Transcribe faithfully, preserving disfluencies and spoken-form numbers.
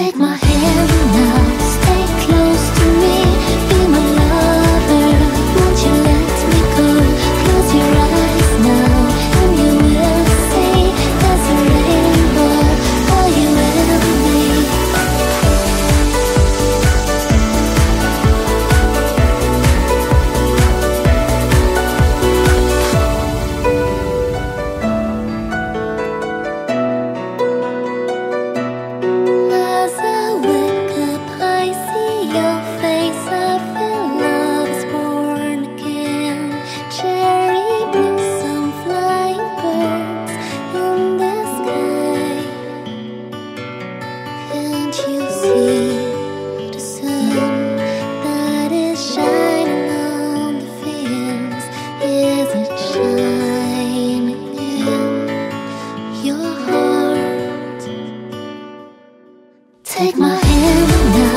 Take my hand now, stay close to me, be my lover, won't you let me go? Close your eyes now, and you will see there's a rainbow for you and me. Take my hand now.